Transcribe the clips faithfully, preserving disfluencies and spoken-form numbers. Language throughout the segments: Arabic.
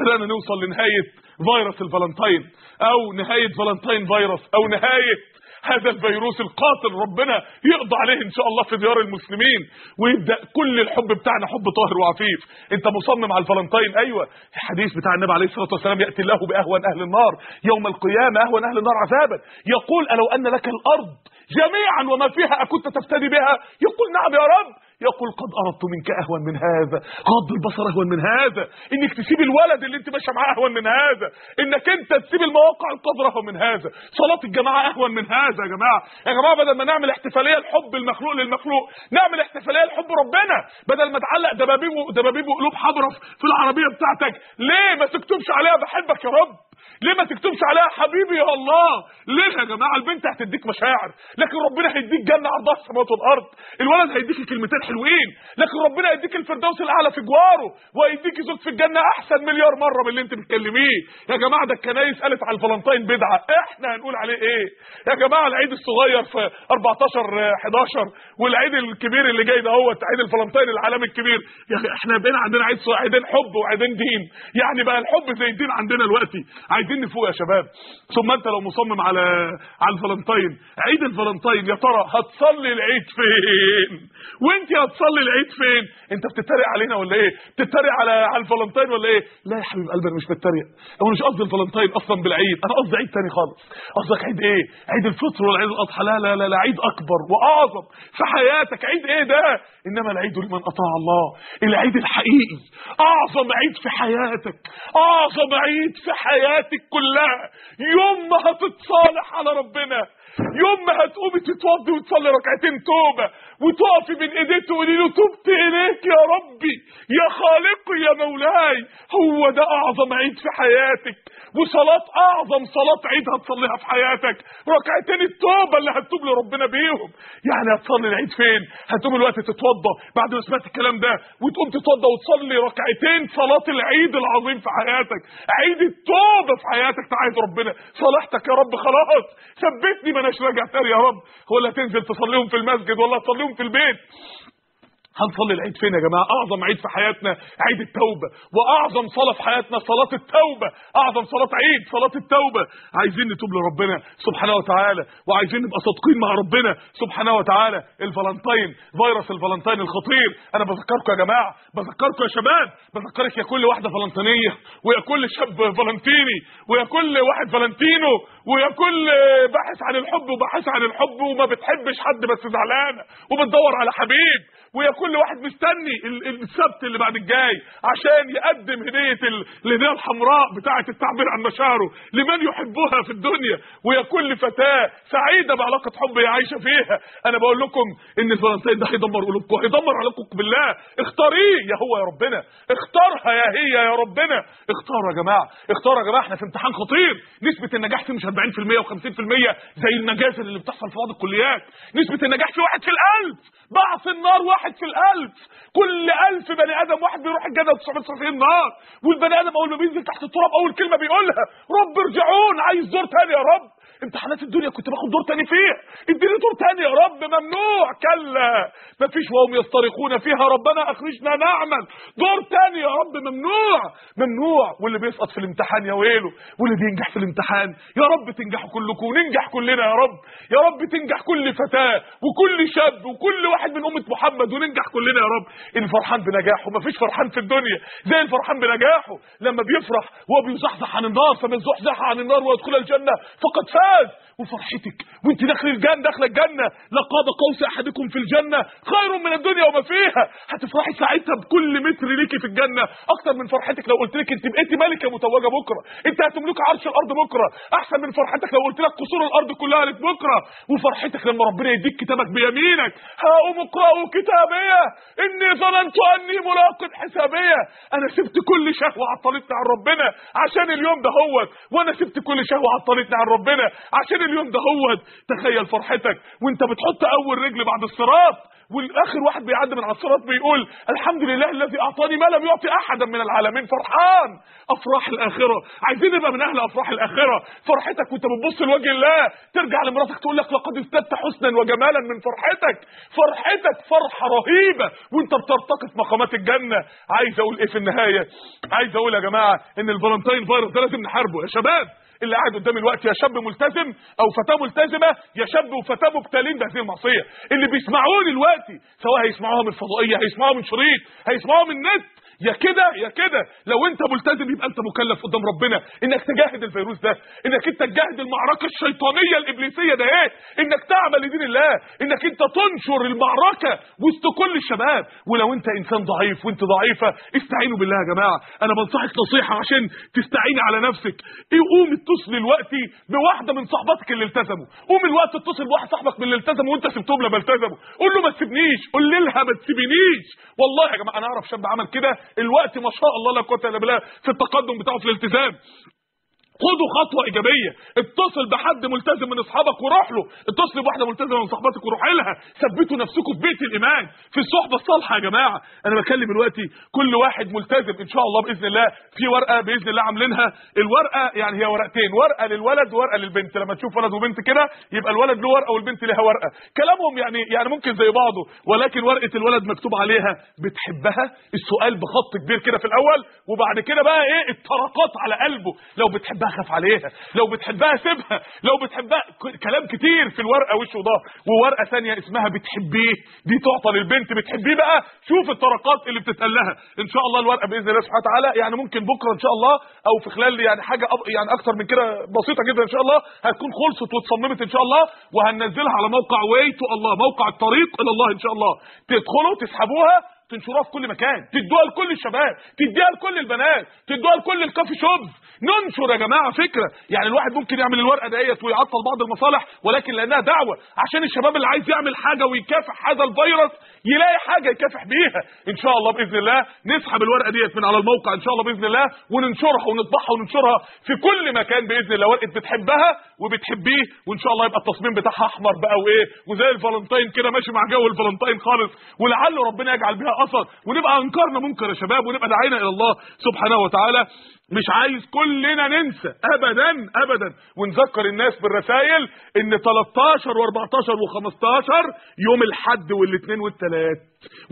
بدأنا نوصل لنهاية فيروس الفالنتين او نهاية فالنتين فيروس او نهاية هذا الفيروس القاتل. ربنا يقضي عليه ان شاء الله في ديار المسلمين ويبدأ كل الحب بتاعنا حب طاهر وعفيف. انت مصمم على الفالنتين؟ ايوه. الحديث بتاع النبي عليه الصلاة والسلام يأتي الله بأهون اهل النار يوم القيامة اهون اهل النار عذابا، يقول ألو ان لك الارض جميعا وما فيها اكنت تفتدي بها؟ يقول نعم يا رب. يقول قد أردت منك أهون من هذا، غض البصر أهون من هذا، إنك تسيب الولد اللي أنت ماشي معاه أهون من هذا، إنك أنت تسيب المواقع القذرة أهون من هذا، صلاة الجماعة أهون من هذا. يا جماعة يا جماعة بدل ما نعمل احتفالية الحب المخلوق للمخلوق نعمل احتفالية الحب ربنا، بدل ما تعلق دبابيب دبابيب وقلوب حبرف في العربية بتاعتك. ليه ما تكتبش عليها بحبك يا رب؟ ليه ما تكتبش عليها حبيبي يا الله؟ ليه يا جماعه؟ البنت هتديك مشاعر لكن ربنا هيديك جنه عرضها السماوات والارض، الولد هيديك كلمتين حلوين لكن ربنا هيديك الفردوس الاعلى في جواره، وهيديك زوج في الجنه احسن مليار مره من اللي انت بتكلميه. يا جماعه ده الكنايس قالت على الفالنتين بدعه، احنا هنقول عليه ايه يا جماعه؟ العيد الصغير في أربعتاشر حداشر والعيد الكبير اللي جاي ده هو عيد الفالنتين العالمي الكبير. يعني احنا بقينا عندنا عيد عيدين حب وعيدين دين، يعني بقى الحب زي الدين عندنا دلوقتي. عايزين نفوق يا شباب. ثم انت لو مصمم على على الفالنتين عيد الفالنتين يا ترى هتصلي العيد فين؟ وانت هتصلي العيد فين؟ انت بتتريق علينا ولا ايه؟ بتتريق على على الفالنتين ولا ايه؟ لا يا حبيب قلبي انا مش بتريق، انا مش قصدي الفالنتين اصلا بالعيد، انا قصدي عيد تاني خالص. قصدك عيد ايه؟ عيد الفطر ولا عيد الاضحى؟ لا لا لا, لا. عيد اكبر واعظم في حياتك. عيد ايه ده؟ انما العيد لمن اطاع الله، العيد الحقيقي، اعظم عيد في حياتك، اعظم عيد في حياتك كلها. يوم ما هتتصالح على ربنا، يوم ما هتقومي تتوضي وتصلي ركعتين توبه وتقفي بين ايديه وتقولي له تبت اليك يا ربي يا خالقي يا مولاي، هو ده اعظم عيد في حياتك. وصلاه اعظم صلاه عيد هتصليها في حياتك ركعتين التوبه اللي هتتوب لربنا بيهم. يعني هتصلي العيد فين؟ هتقوم الوقت تتوضى بعد ما سمعت الكلام ده وتقوم تتوضى وتصلي ركعتين صلاه العيد العظيم في حياتك، عيد التوبه في حياتك. تعايد ربنا صلاحتك يا رب خلاص ثبتني ماناش راجع تاني يا رب. ولا تنزل تصليهم في المسجد ولا تصليهم في البيت. هنصلي العيد فين يا جماعه؟ اعظم عيد في حياتنا عيد التوبه، واعظم صلاه في حياتنا صلاه التوبه، اعظم صلاه عيد صلاه التوبه. عايزين نتوب لربنا سبحانه وتعالى وعايزين نبقى صادقين مع ربنا سبحانه وتعالى. الفالنتين فيروس الفالنتين الخطير، انا بذكركم يا جماعه، بذكركم يا شباب، بذكرك يا كل واحده فالنتينيه ويا كل شاب فالنتيني ويا كل واحد فالنتينو ويا كل باحث عن الحب وباحث عن الحب وما بتحبش حد بس زعلانه وبتدور على حبيب، ويا كل واحد مستني السبت اللي بعد الجاي عشان يقدم هديه الهديه الحمراء بتاعه التعبير عن مشاعره لمن يحبها في الدنيا، ويا كل فتاه سعيده بعلاقه حب هي عايشه فيها. انا بقول لكم ان الفالنتين ده هيدمر قلوبكم، هيدمر علاقتكم بالله. اختاريه يا هو يا ربنا، اختارها يا هي يا ربنا. اختاروا يا جماعه، اختاروا يا جماعه. احنا في امتحان خطير، نسبه النجاح فيه مش أربعين في المية وخمسين في المية زي المجازر اللي بتحصل في بعض الكليات. نسبه النجاح فيه واحد في الألف، ضعف النار واحد في الألف. كل ألف بني آدم واحد بيروح الجنة وتسعمية وتسعين نار. والبني آدم أول ما بينزل تحت التراب أول كلمة بيقولها رب ارجعون، عايز دور تاني يا رب. امتحانات الدنيا كنت باخد دور تاني فيها، اديني دور تاني يا رب. ممنوع، كلا مفيش. وهم يسترقون فيها ربنا اخرجنا نعمل، دور تاني يا رب. ممنوع ممنوع. واللي بيسقط في الامتحان يا ويله، واللي بينجح في الامتحان يا رب تنجحوا كلكم وننجح كلنا يا رب. يا رب تنجح كل فتاه وكل شاب وكل واحد من امه محمد وننجح كلنا يا رب. اللي فرحان بنجاحه مفيش فرحان في الدنيا زي الفرحان بنجاحه. لما بيفرح وهو بيزحزح عن النار، فمن زحزح عن النار ويدخل الجنه فقد فاز. وفرحتك وانت داخل الجنه داخل الجنه لقد قوس احدكم في الجنه خير من الدنيا وما فيها. هتفرحي ساعتها بكل متر ليكي في الجنه اكتر من فرحتك لو قلت لك انت بقيتي ملكه متوجه بكره، انت هتملكي عرش الارض بكره، احسن من فرحتك لو قلت لك قصور الارض كلها لك بكره. وفرحتك لما ربنا يديك كتابك بيمينك، هاقوم اقرأوا كتابيه اني ظننت اني ملاق حسابيه. انا سبت كل شهوه عطلتني عن ربنا عشان اليوم ده هو، وانا سبت كل شهوه عطلتني عن ربنا عشان اليوم ده هو. تخيل فرحتك وانت بتحط اول رجل بعد الصراط والاخر واحد بيعدي من على الصراط بيقول الحمد لله الذي اعطاني ما لم يعطي احدا من العالمين. فرحان افراح الاخره. عايزين نبقى من اهل افراح الاخره. فرحتك وانت بتبص لوجه الله، ترجع لمراتك تقول لك لقد ازددت حسنا وجمالا من فرحتك. فرحتك فرحه رهيبه وانت بترتقي في مقامات الجنه. عايز اقول ايه في النهايه؟ عايز اقول يا جماعه ان الفالنتين فايروس ده لازم نحاربه. يا شباب اللي قاعد قدامي الوقت، يا شاب ملتزم او فتاه ملتزمه، يا شاب وفتاه مبتلين بهذه المعصيه، اللي بيسمعوني دلوقتي سواء هيسمعوها من الفضائيه، هيسمعوها من شريط، هيسمعوها من النت، يا كده يا كده. لو انت ملتزم يبقى انت مكلف قدام ربنا انك تجاهد الفيروس ده، انك انت تجاهد المعركه الشيطانيه الابليسيه ده، ايه انك تعمل لدين الله، انك انت تنشر المعركه وسط كل الشباب. ولو انت انسان ضعيف وانت ضعيفه استعينوا بالله يا جماعه. انا بنصحك نصيحه عشان تستعيني على نفسك. قوم اتصل دلوقتي بواحده من صحباتك اللي التزموا، قوم الوقت اتصل بواحد صاحبك من اللي التزموا وانت سبتهم لما التزموا، قول له ما تسيبنيش، قول لها ما تسيبنيش. والله يا جماعه انا اعرف شاب عمل كده الوقت ما شاء الله لا قوه الا بالله في التقدم بتاعه في الالتزام. خدوا خطوه ايجابيه، اتصل بحد ملتزم من اصحابك وروح له، اتصل بواحده ملتزمه من صحباتك وروح لها. ثبتوا نفسكم في بيت الايمان، في الصحبه الصالحه يا جماعه. انا بكلم دلوقتي كل واحد ملتزم ان شاء الله باذن الله. في ورقه باذن الله عاملينها، الورقه يعني هي ورقتين، ورقه للولد وورقه للبنت. لما تشوف ولد وبنت كده يبقى الولد له ورقه والبنت لها ورقه. كلامهم يعني يعني ممكن زي بعضه، ولكن ورقه الولد مكتوب عليها بتحبها، السؤال بخط كبير كده في الاول، وبعد كده بقى ايه الطرقات على قلبه. لو بتحبها خاف عليها، لو بتحبها سيبها، لو بتحبها كلام كتير في الورقه وش وضاه. وورقه ثانيه اسمها بتحبيه، دي تعطى للبنت. بتحبيه بقى شوف الطرقات اللي بتتقال لها ان شاء الله. الورقه باذن الله سبحانه وتعالى يعني ممكن بكره ان شاء الله او في خلال يعني حاجه يعني اكتر من كده بسيطه جدا ان شاء الله هتكون خلصت واتصممت ان شاء الله، وهننزلها على موقع واي تو الله، موقع الطريق الى الله ان شاء الله. تدخلوا تسحبوها، تنشروها في كل مكان، تدوها لكل الشباب، تديها لكل البنات، تدوها لكل الكافي شوبز. ننشر يا جماعه فكره. يعني الواحد ممكن يعمل الورقه ديت ويعطل بعض المصالح، ولكن لانها دعوه عشان الشباب اللي عايز يعمل حاجه ويكافح هذا الفيروس يلاقي حاجه يكافح بيها ان شاء الله باذن الله. نسحب الورقه ديت من على الموقع ان شاء الله باذن الله، وننشرها ونطبعها وننشرها في كل مكان باذن الله. ورقه بتحبها وبتحبيه، وان شاء الله يبقى التصميم بتاعها احمر بقى وايه وزي الفالنتين كده ماشي مع جو الفالنتين خالص، ولعل ربنا يجعل بيها اثر ونبقى انكرنا منكر يا شباب، ونبقى دعينا الى الله سبحانه وتعالى. مش عايز كلنا ننسى ابدا ابدا، ونذكر الناس بالرسائل ان تلتاشر واربعتاشر وخمستاشر يوم الاحد والاثنين والثلاث،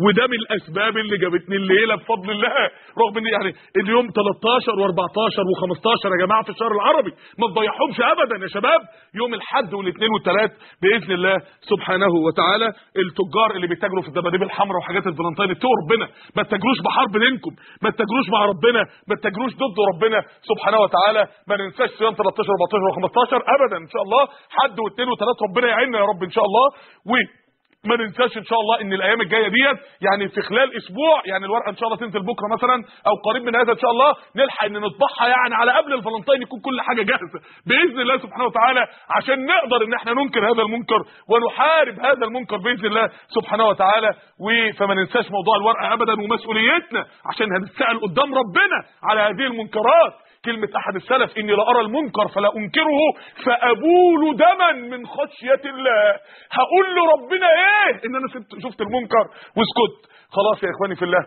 وده من الاسباب اللي جابتني الليله بفضل الله. رغم ان يعني اليوم تلتاشر واربعتاشر وخمستاشر يا جماعه في الشهر العربي ما تضيعهمش ابدا يا شباب. يوم الاحد والاثنين والثلاث باذن الله سبحانه وتعالى. التجار اللي بيتاجروا في الدباديب الحمراء وحاجات الفالنتين بتوع ربنا، ما تتاجروش بحرب بينكم، ما تتاجروش مع ربنا، ما تتاجروش ضد ربنا سبحانه وتعالى. ما ننساش صيام تلتاشر واربعتاشر وخمستاشر ابدا ان شاء الله، حد واثنين وثلاث ربنا يعيننا يا رب ان شاء الله. و ما ننساش ان شاء الله ان الايام الجايه ديت يعني في خلال اسبوع، يعني الورقه ان شاء الله تنزل بكره مثلا او قريب من هذا ان شاء الله، نلحق ان نطبعها يعني على قبل الفالنتين يكون كل حاجه جاهزه باذن الله سبحانه وتعالى، عشان نقدر ان احنا ننكر هذا المنكر ونحارب هذا المنكر باذن الله سبحانه وتعالى. وفما ننساش موضوع الورقه ابدا ومسؤوليتنا، عشان هنتسال قدام ربنا على هذه المنكرات. كلمه احد السلف اني لا ارى المنكر فلا انكره فابول دما من خشيه الله. هقول له ربنا ايه ان انا شفت المنكر واسكت. خلاص يا اخواني في الله،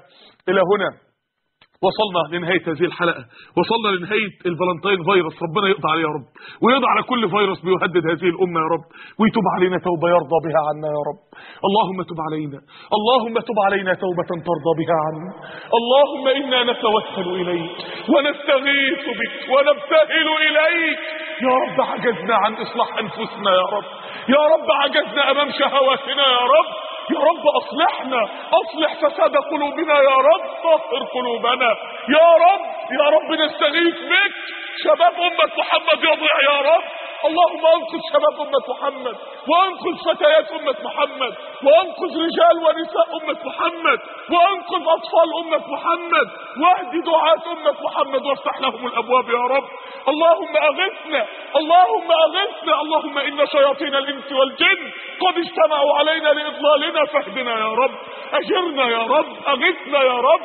الى هنا وصلنا لنهايه هذه الحلقه، وصلنا لنهايه الفالنتين فيروس. ربنا يقضي عليه يا رب، ويقضي على كل فيروس بيهدد هذه الامه يا رب، ويتوب علينا توبه يرضى بها عنا يا رب. اللهم تب علينا، اللهم تب علينا توبه ترضى بها عنا. اللهم انا نتوسل اليك ونستغيث بك ونبتهل اليك يا رب. عجزنا عن اصلاح انفسنا يا رب، يا رب عجزنا امام شهواتنا يا رب. يا رب اصلحنا، اصلح فساد قلوبنا يا رب، طهر قلوبنا يا رب. يا رب نستغيث بك. شباب امه محمد يضيع يا رب، اللهم انقذ شباب امه محمد، وانقذ فتيات امه محمد، وانقذ رجال ونساء امه محمد، وانقذ اطفال امه محمد، واهد دعاه امه محمد، وافتح لهم الابواب يا رب. اللهم اغثنا، اللهم اغثنا، اللهم ان شياطين الانس والجن قد اجتمعوا علينا لاضلالنا فاهدنا يا رب، اجرنا يا رب، اغثنا يا رب.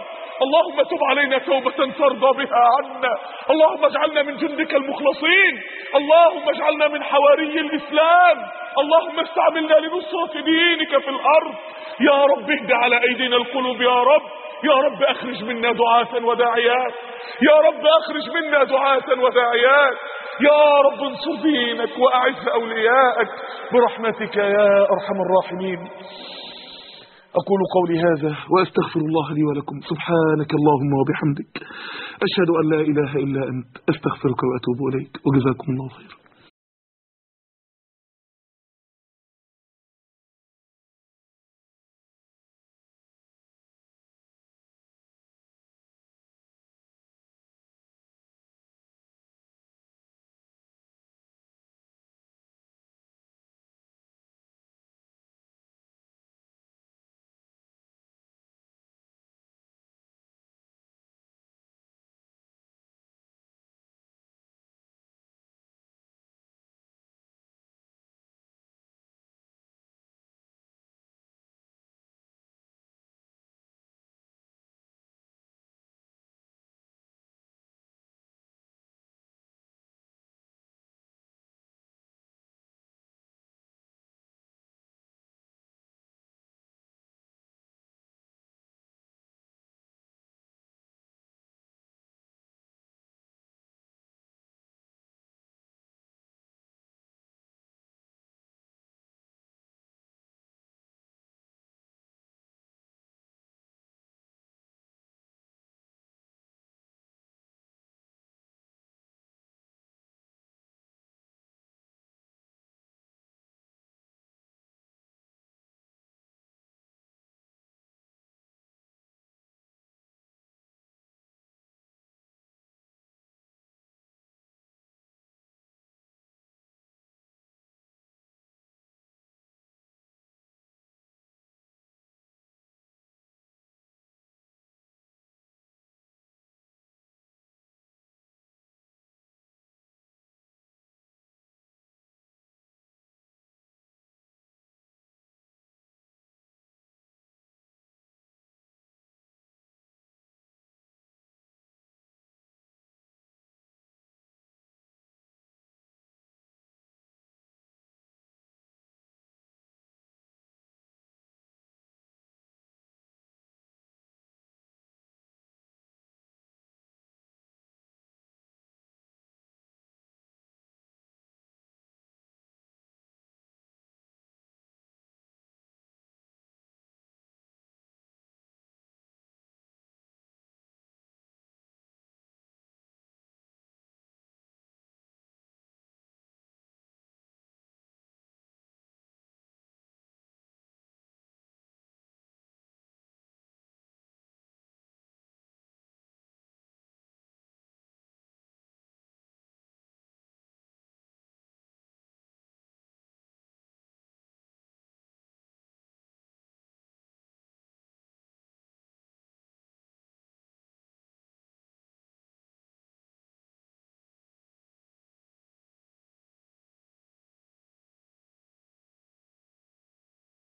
اللهم تب علينا توبة ترضى بها عنا، اللهم اجعلنا من جندك المخلصين، اللهم اجعلنا من حواري الإسلام، اللهم استعملنا لنصرة دينك في الأرض. يا رب اهد على أيدينا القلوب يا رب، يا رب اخرج منا دعاة وداعيات، يا رب اخرج منا دعاة وداعيات، يا رب انصر دينك واعز اوليائك برحمتك يا ارحم الراحمين. اقول قولي هذا واستغفر الله لي ولكم. سبحانك اللهم وبحمدك، اشهد ان لا اله الا انت، استغفرك واتوب اليك، وجزاكم الله خيرا.